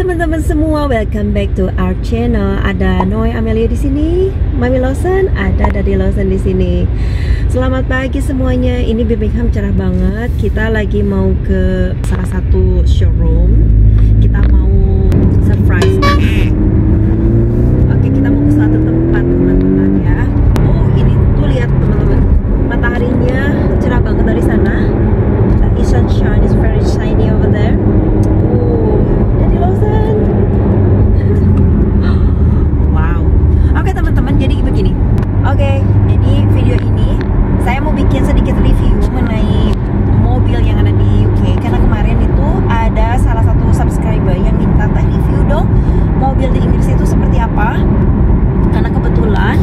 teman-teman semua, welcome back to our channel. Ada Noe Amelya di sini, Mami Lawson, ada Daddy Lawson di sini. Selamat pagi semuanya. Ini Birmingham cerah banget. Kita lagi mau ke salah satu showroom. Kita mau surprise. Oke, kita mau ke suatu tempat teman-teman ya. Oh, ini tuh lihat teman-teman. Mataharinya cerah banget dari sana. The sunshine is very shiny over there. Wow. Oke teman-teman, jadi begini. Oke, jadi video ini saya mau bikin sedikit review mengenai mobil yang ada di UK. Karena kemarin itu ada salah satu subscriber yang minta teh review dong mobil di Inggris itu seperti apa. Karena kebetulan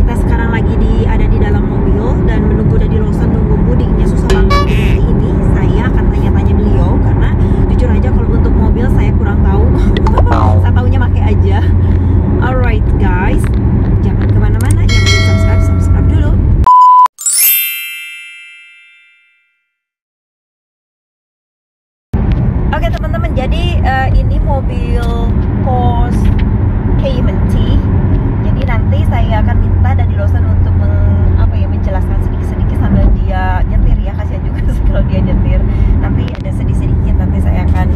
kita sekarang lagi ada di dalam mobil dan menunggu Daddy Lawson nunggu budingnya susah banget. Jadi ini saya akan tanya-tanya beliau karena jujur aja kalau untuk mobil saya kurang tahu. Saya tahunya pakai aja. Alright guys, jangan kemana-mana, yang belum subscribe dulu. Oke teman-teman, jadi ini mobil Force KMT. Jadi nanti saya akan minta Daddy Lawson untuk menjelaskan sedikit-sedikit sambil dia nyetir ya. Kasihan juga kalau dia nyetir. Nanti ada sedikit-sedikit, nanti saya akan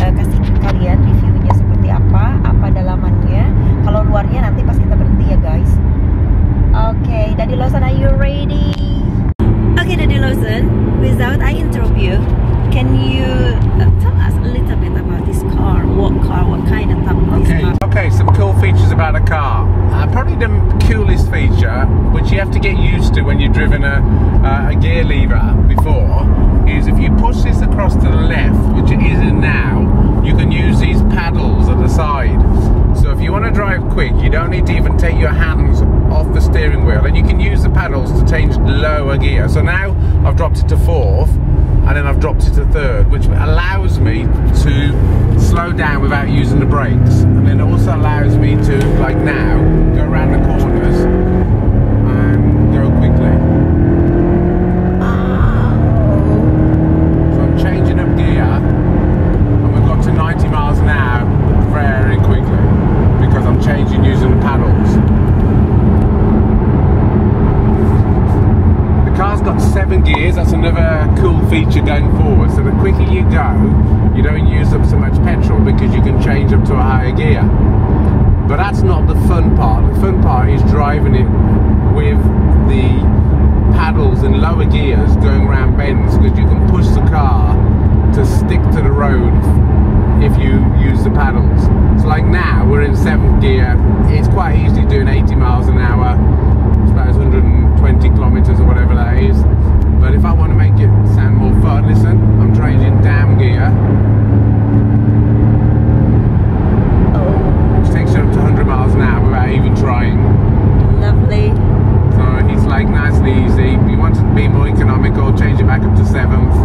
kasih kalian reviewnya seperti apa, dalamannya. Kalau luarnya nanti pas kita berhenti ya guys. Oke, Daddy Lawson, are you ready? Oke, Daddy Lawson, without I interrupt you, can you tell us a little bit about this car? What kind of type of this car? Okay, some cool features about a car. Probably the coolest feature, which you have to get used to when you've driven a gear lever before, is if you push this across to the left, which it isn't now, you can use these paddles at the side. So if you want to drive quick, you don't need to even take your hands off the steering wheel, and you can use the paddles to change lower gear. So now I've dropped it to fourth, and then I've dropped it to third, which allows me to slow down without using the brakes, and then it also allows me to, like now, go around the corners and go quickly. So I'm changing up gear, and we've got to 90 miles an hour very quickly because I'm changing using the paddles. The car's got 7 gears. That's another cool feature going forward. So the quicker you go, you don't use up so much petrol because you can change up to a higher gear. But that's not the fun part. The fun part is driving it with the paddles and lower gears going around bends, because you can push the car to stick to the road if you use the paddles. So like now we're in 7th gear. It's quite easy doing 80 miles an hour. It's about 120 kilometers or whatever that is. But if I want to make it sound more fun, listen, I'm changing down gear, which takes you up to 100 miles an hour without even trying. Lovely. So it's like nice and easy. If you want it to be more economical, change it back up to 7th.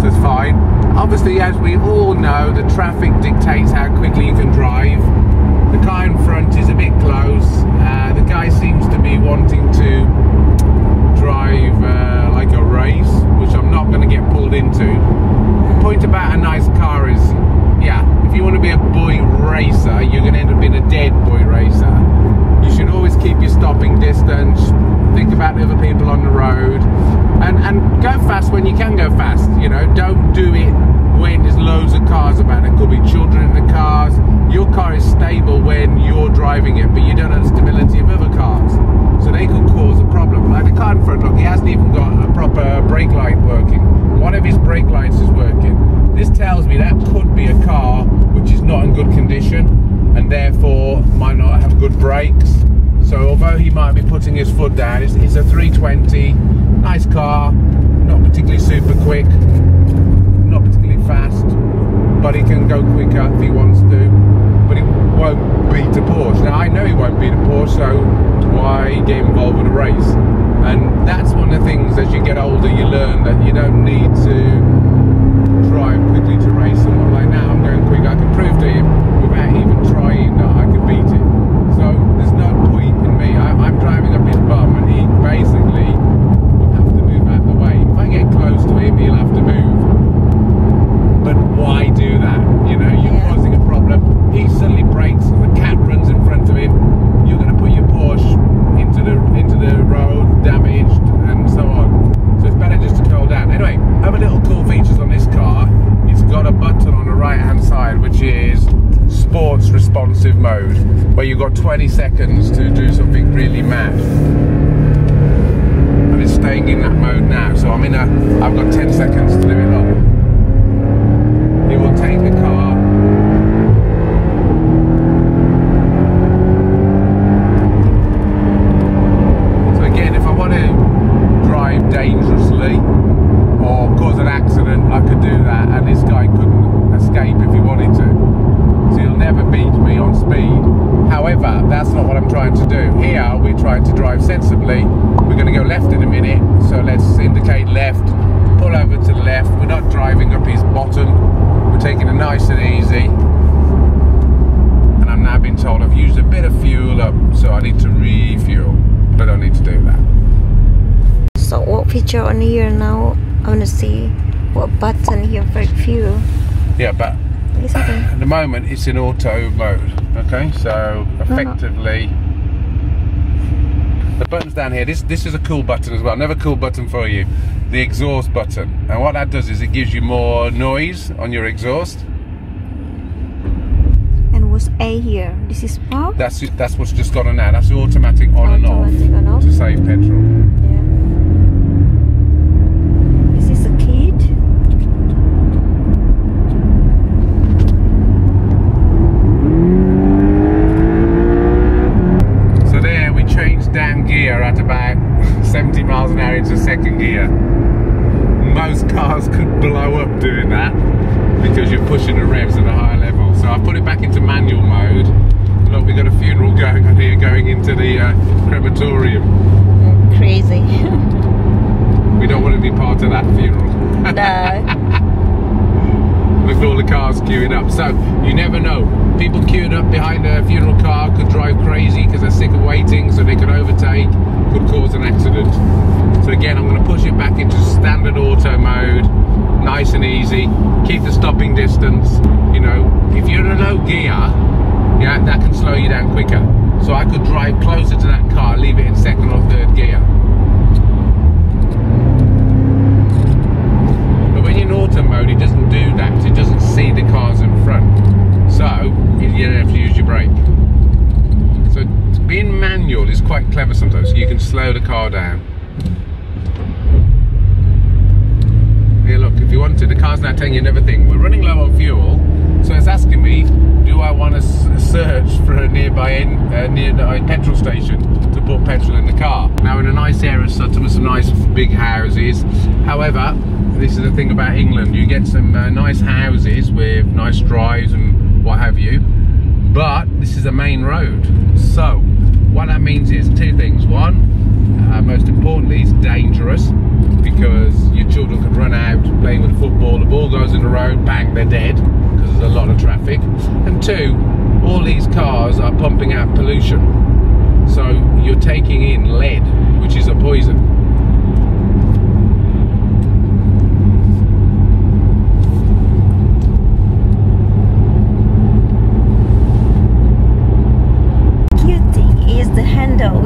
So it's fine. Obviously, as we all know, the traffic dictates how quickly you can drive. The car in front is a bit close. The guy seems to be wanting to drive like a race, which I'm not going to get pulled into. The point about a nice car is, yeah, if you want to be a boy racer, you're going to end up being a dead boy racer. You should always keep your stopping distance, think about the other people on the road, and go fast when you can go fast. You know, don't do it when there's loads of cars about. There could be children in the cars. Your car is stable when you're driving it, but you don't know the stability of other cars, so they could cause a problem. Like the car in front, look, he hasn't even got a proper brake light working. One of his brake lights is working. This tells me that could be a car which is not in good condition and therefore might not have good brakes. So although he might be putting his foot down, it's a 320, nice car, not particularly super quick, not particularly fast, but he can go quicker if he wants to. But it won't beat a Porsche. Now I know he won't beat a Porsche, so why get involved with a race? And that's one of the things, as you get older you learn that you don't need to drive quickly to race someone. Like now I'm going quick, I can prove to him without even trying that I can beat him. So there's no point in me, I'm driving up his bum and he basically will have to move out of the way. If I get close to him he'll have to move. But why do that? You know, you're causing a problem. or 20 seconds to do something really mad. And it's staying in that mode now. So I'm in a, I've got 10 seconds to do it up. It will take the car. So again, if I want to drive dangerously or cause an accident, I could do that, and this guy couldn't escape if he wanted to. So he'll never beat me on speed. However, that's not what I'm trying to do. Here, we're trying to drive sensibly. We're going to go left in a minute, so let's indicate left, pull over to the left. We're not driving up his bottom. We're taking it nice and easy. And I'm now being told I've used a bit of fuel up, so I need to refuel. But I don't need to do that. So what feature on here now? I want to see what button here for fuel. Yeah, but at the moment it's in auto mode, okay, so effectively the buttons down here, this is a cool button as well, another cool button for you, the exhaust button, and what that does is it gives you more noise on your exhaust. And what's A here? This is power? That's what's just gone on now, that's automatic on and off to save petrol. Yeah. Down gear at about 70 miles an hour into second gear. Most cars could blow up doing that because you're pushing the revs at a higher level. So I put it back into manual mode. Look, we've got a funeral going on here, going into the crematorium. Crazy. We don't want to be part of that funeral. No. Look at all the cars queuing up. So you never know. People queuing up behind a funeral car could drive crazy because they're sick of waiting, so they could overtake, could cause an accident. So again, I'm going to push it back into standard auto mode, nice and easy, keep the stopping distance. You know, if you're in a low gear, yeah, that can slow you down quicker. So I could drive closer to that car, leave it in second or third gear. But when you're in auto mode, it doesn't do that, it doesn't see the cars in front. So, you don't have to use your brake. So, being manual is quite clever sometimes. You can slow the car down. Here, look, if you want to, the car's now telling you another thing. We're running low on fuel, so it's asking me, do I want to search for a nearby petrol station to put petrol in the car? Now, in a nice area of Sutton with some nice big houses. However, this is the thing about England. You get some nice houses with nice drives and what have you, but this is a main road. So what that means is two things. One, most importantly, it's dangerous because your children could run out playing with football, the ball goes in the road, bang, they're dead because there's a lot of traffic. And two, all these cars are pumping out pollution, so you're taking in lead, which is a poison.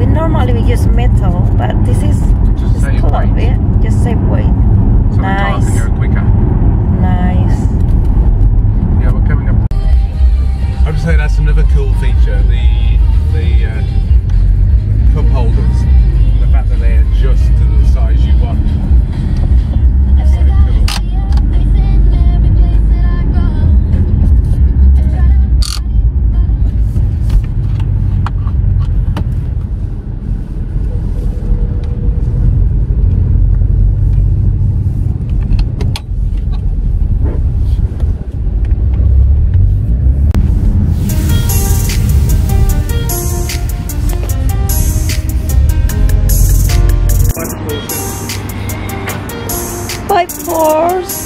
Normally we use metal, but this is just save club, weight. Yeah? Just save weight. So nice. The cars can go quicker. Nice. Yeah, we're coming up. I would say that's another cool feature: the cup holders, and the fact that they adjust to the size you want. Spike Force.